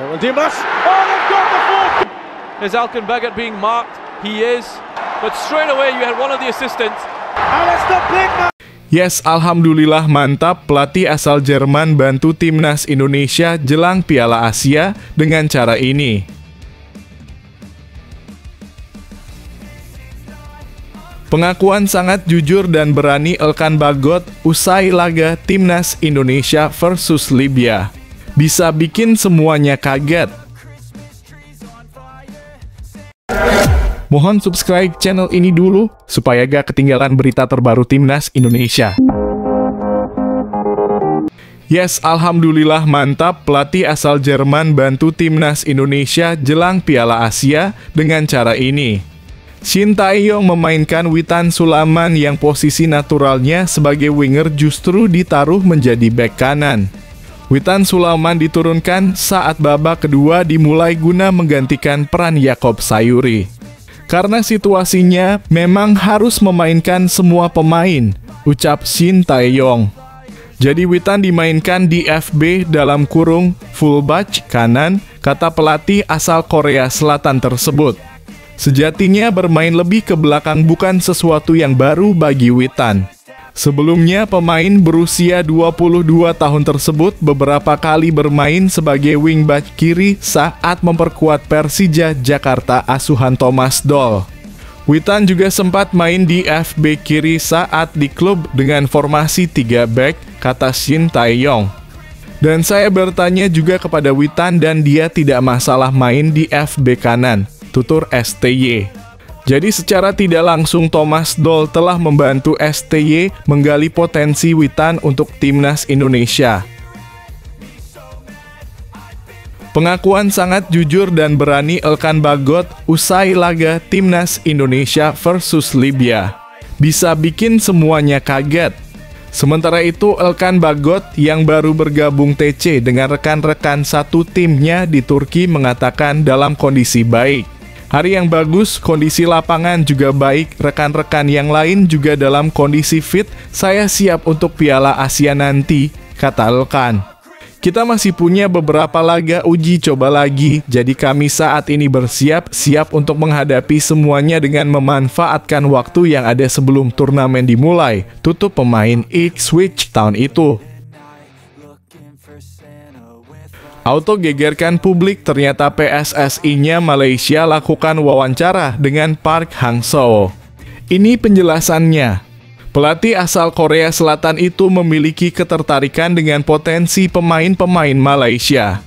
Oh, they've got the fourth! Is Elkan Baggott being marked? He is. But straight away you had one of the assistants. Yes, alhamdulillah mantap, pelatih asal Jerman bantu Timnas Indonesia jelang Piala Asia dengan cara ini. Pengakuan sangat jujur dan berani Elkan Baggott usai laga Timnas Indonesia versus Libya. Bisa bikin semuanya kaget. Mohon subscribe channel ini dulu, supaya gak ketinggalan berita terbaru Timnas Indonesia. Yes, alhamdulillah mantap, pelatih asal Jerman bantu Timnas Indonesia jelang Piala Asia dengan cara ini. Shin Tae-yong memainkan Witan Sulaeman yang posisi naturalnya sebagai winger justru ditaruh menjadi bek kanan. Witan Sulaeman diturunkan saat babak kedua dimulai guna menggantikan peran Yakob Sayuri. Karena situasinya memang harus memainkan semua pemain, ucap Shin Tae-yong. Jadi Witan dimainkan di FB dalam kurung fullback kanan, kata pelatih asal Korea Selatan tersebut. Sejatinya bermain lebih ke belakang bukan sesuatu yang baru bagi Witan. Sebelumnya pemain berusia 22 tahun tersebut beberapa kali bermain sebagai wingback kiri saat memperkuat Persija Jakarta asuhan Thomas Doll. Witan juga sempat main di FB kiri saat di klub dengan formasi 3 back, kata Shin Tae-yong. Dan saya bertanya juga kepada Witan dan dia tidak masalah main di FB kanan, tutur STY. Jadi secara tidak langsung Thomas Doll telah membantu STY menggali potensi Witan untuk Timnas Indonesia. Pengakuan sangat jujur dan berani Elkan Baggott usai laga Timnas Indonesia versus Libya. Bisa bikin semuanya kaget. Sementara itu Elkan Baggott yang baru bergabung TC dengan rekan-rekan satu timnya di Turki mengatakan dalam kondisi baik. Hari yang bagus, kondisi lapangan juga baik, rekan-rekan yang lain juga dalam kondisi fit, saya siap untuk Piala Asia nanti, kata Elkan. Kita masih punya beberapa laga uji coba lagi, jadi kami saat ini bersiap-siap untuk menghadapi semuanya dengan memanfaatkan waktu yang ada sebelum turnamen dimulai, tutup pemain Ipswich Town itu. Auto gegerkan publik, ternyata PSSI-nya Malaysia lakukan wawancara dengan Park Hang-seo. Ini penjelasannya. Pelatih asal Korea Selatan itu memiliki ketertarikan dengan potensi pemain-pemain Malaysia.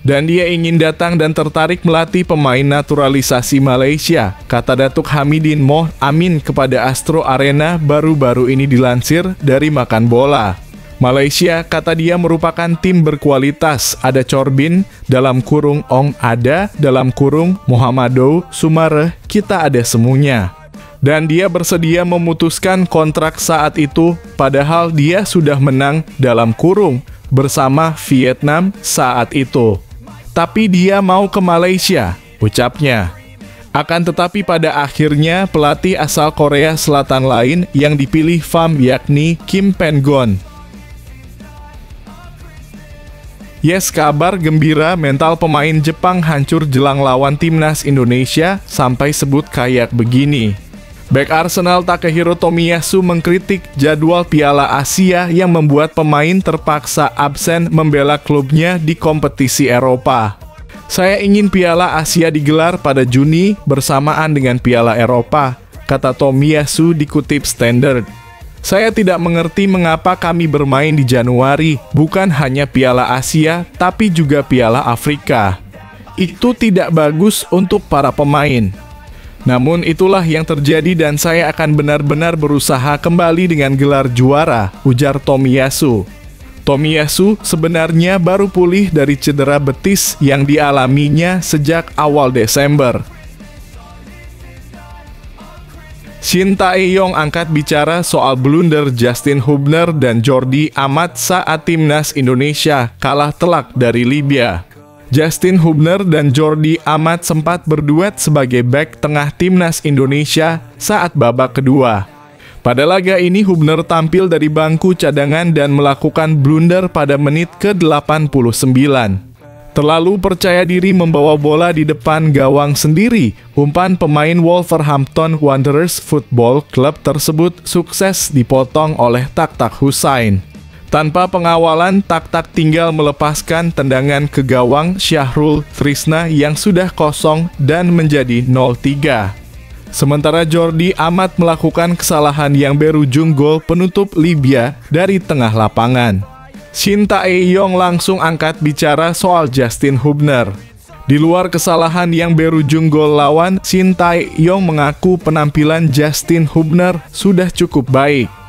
Dan dia ingin datang dan tertarik melatih pemain naturalisasi Malaysia, kata Datuk Hamidin Moh. Amin kepada Astro Arena baru-baru ini dilansir dari Makan Bola. Malaysia, kata dia, merupakan tim berkualitas, ada Corbin, dalam kurung Ong ada, dalam kurung Muhammadu, Sumareh, kita ada semuanya. Dan dia bersedia memutuskan kontrak saat itu, padahal dia sudah menang, dalam kurung, bersama Vietnam saat itu. Tapi dia mau ke Malaysia, ucapnya. Akan tetapi pada akhirnya, pelatih asal Korea Selatan lain yang dipilih FAM yakni Kim Pengon. Yes, kabar gembira, mental pemain Jepang hancur jelang lawan Timnas Indonesia sampai sebut kayak begini. Bek Arsenal Takehiro Tomiyasu mengkritik jadwal Piala Asia yang membuat pemain terpaksa absen membela klubnya di kompetisi Eropa. Saya ingin Piala Asia digelar pada Juni bersamaan dengan Piala Eropa, kata Tomiyasu dikutip Standard. Saya tidak mengerti mengapa kami bermain di Januari, bukan hanya Piala Asia, tapi juga Piala Afrika. Itu tidak bagus untuk para pemain. Namun itulah yang terjadi dan saya akan benar-benar berusaha kembali dengan gelar juara, ujar Tomiyasu. Tomiyasu sebenarnya baru pulih dari cedera betis yang dialaminya sejak awal Desember. Shin Tae-yong angkat bicara soal blunder Justin Hubner dan Jordi Amat saat Timnas Indonesia kalah telak dari Libya. Justin Hubner dan Jordi Amat sempat berduet sebagai bek tengah Timnas Indonesia saat babak kedua. Pada laga ini Hubner tampil dari bangku cadangan dan melakukan blunder pada menit ke-89. Terlalu percaya diri membawa bola di depan gawang sendiri, umpan pemain Wolverhampton Wanderers Football Club tersebut sukses dipotong oleh Taktak Hussain. Tanpa pengawalan, Taktak tinggal melepaskan tendangan ke gawang Syahrul Trisna yang sudah kosong dan menjadi 0-3. Sementara Jordi Amat melakukan kesalahan yang berujung gol penutup Libya dari tengah lapangan. Shin Tae-yong langsung angkat bicara soal Justin Hubner. Di luar kesalahan yang berujung gol lawan, Shin Tae-yong mengaku penampilan Justin Hubner sudah cukup baik.